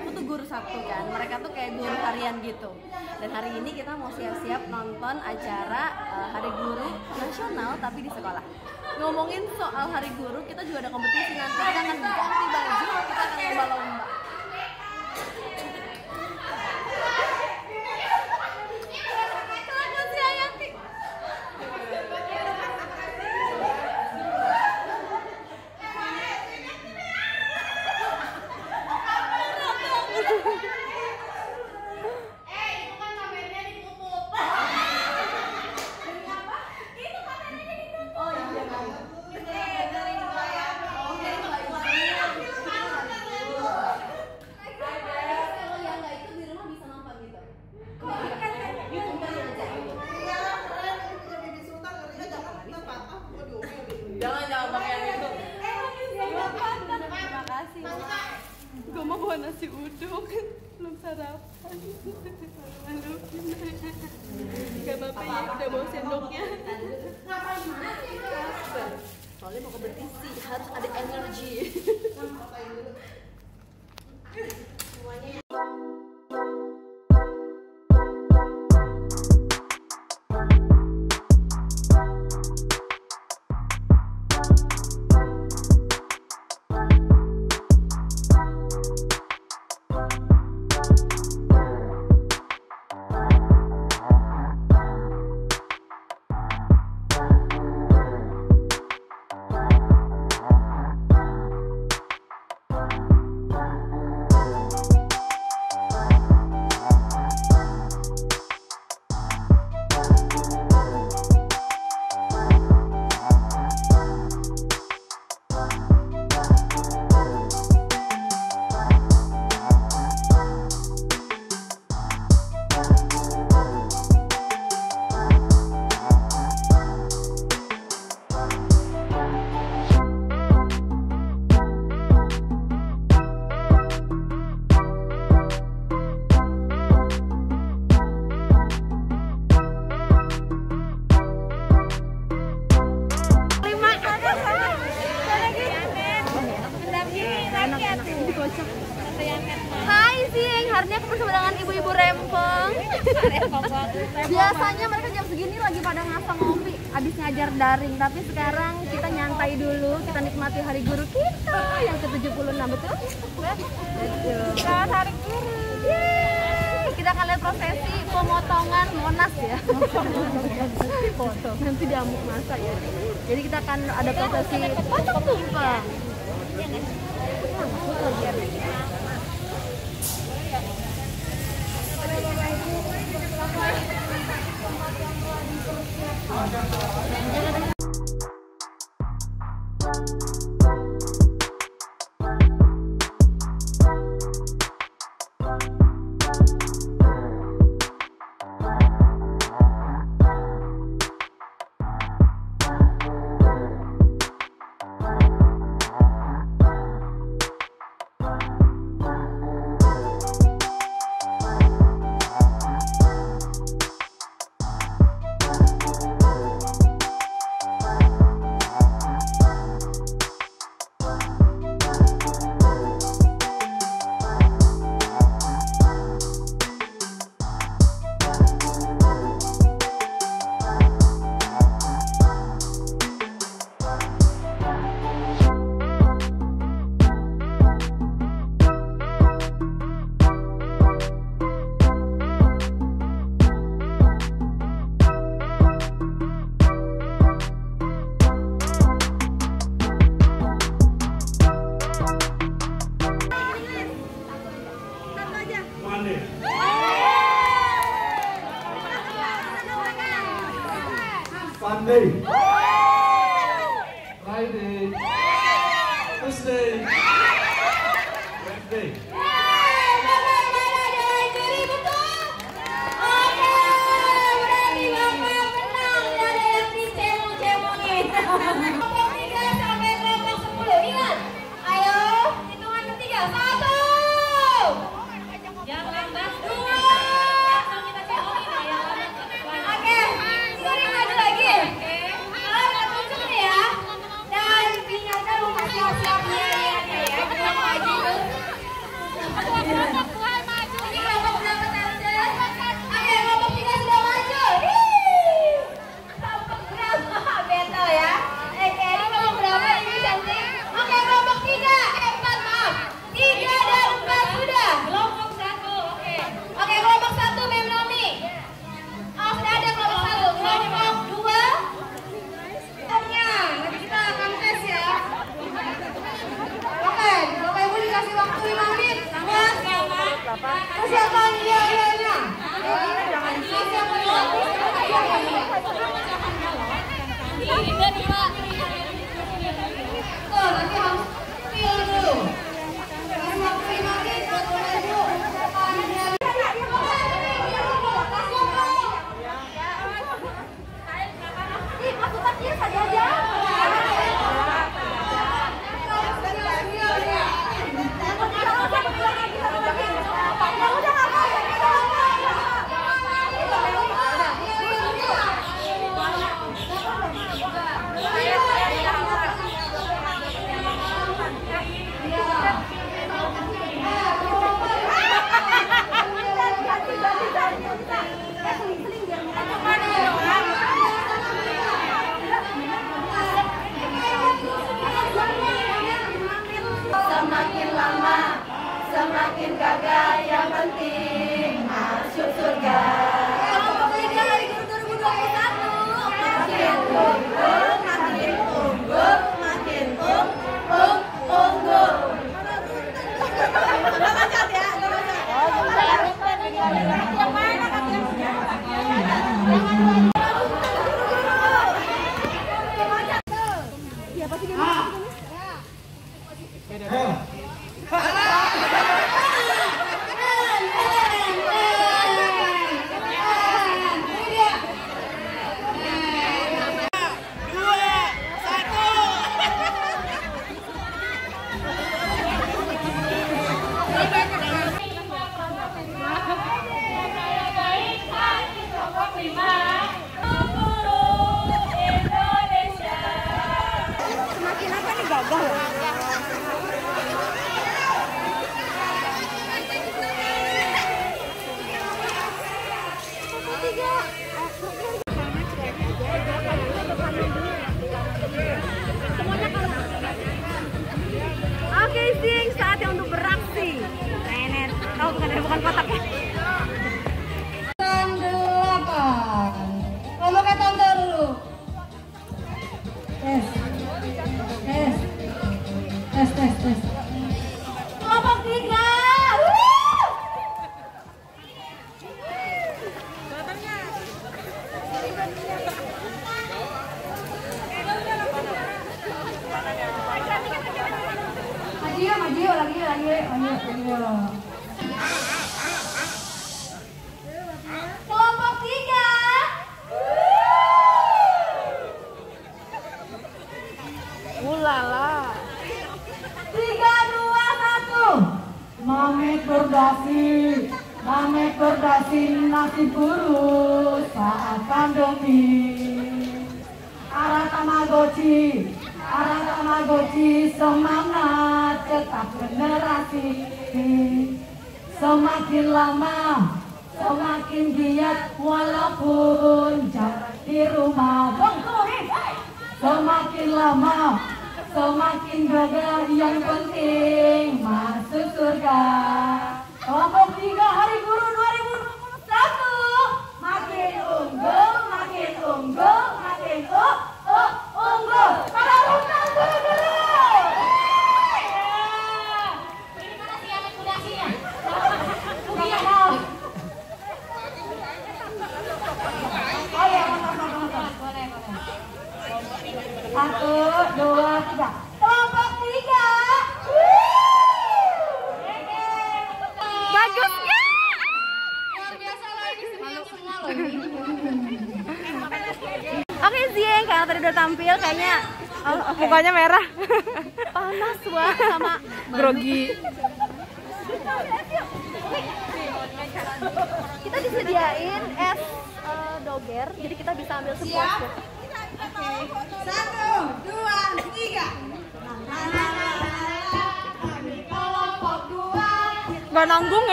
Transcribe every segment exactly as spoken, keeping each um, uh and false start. aku tuh guru Sabtu kan, mereka tuh kayak guru harian gitu. Dan hari ini kita mau siap-siap nonton acara uh, Hari Guru Nasional tapi di sekolah. Ngomongin soal Hari Guru, kita juga ada kompetisi nanti. Kita akan ganti baju, kita akan lomba-lomba. Gue mau bawa nasi uduk, belum sarapan. Aduh, gak apa-apa ya, udah bawa sendoknya. Soalnya mau kompetisi, harus ada energi. Hai Zing, hari ini aku bersama dengan ibu-ibu rempong. Biasanya mereka jam segini lagi pada ngasah ngopi abis ngajar daring, tapi sekarang kita nyantai dulu, kita nikmati hari guru kita yang ke tujuh puluh enam, betul? Betul. Selamat hari guru. Yeay. Kita akan lihat prosesi pemotongan Monas ya. Nanti diamuk masa ya. Jadi kita akan ada prosesi pocong tumpeng. Jangan Monday, Friday, Tuesday, Wednesday. Ayo,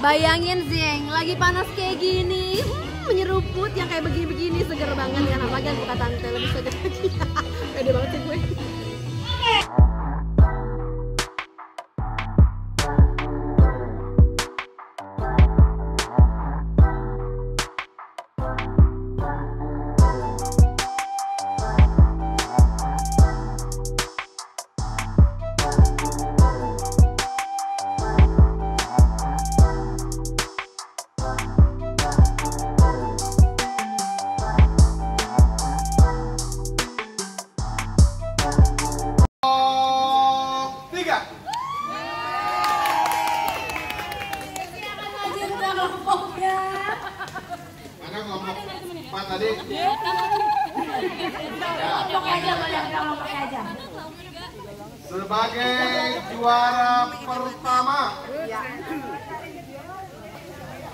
Bayangin Zeng, lagi panas kayak gini, hmm, menyeruput yang kayak begini-begini, seger banget ya. Apalagi buka tante lebih seger lagi. pede banget sih gue. Pak tadi ya, aja sebagai juara pertama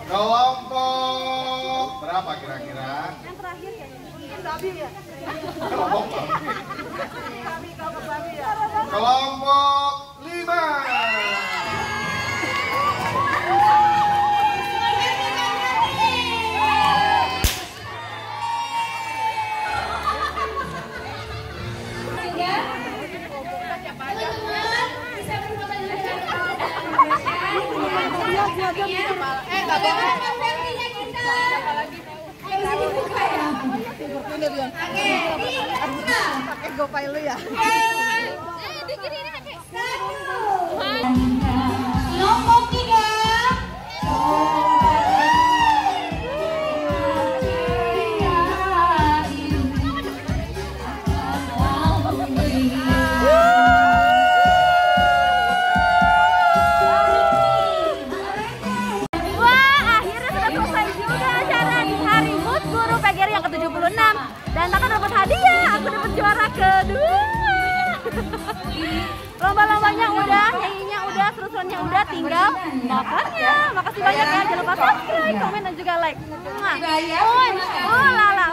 kelompok berapa kira-kira? Yang terakhir ya, mungkin babi ya. Kelompok lima. Eh, nggak boleh. Pakai gopay lu ya. Dan takkan dapat hadiah, aku dapat juara kedua. Lomba-lombanya udah, nyanyinya udah, seru-serunya udah, tinggal makannya. Makasih banyak ya, jangan lupa subscribe, komen dan juga like. Oh, oh lala.